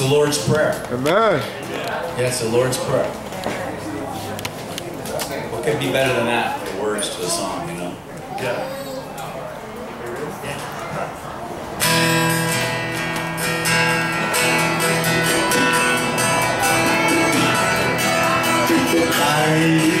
the Lord's Prayer. Amen. Yeah, it's the Lord's Prayer. What could be better than that? The words to a song, you know? Yeah. Thank you.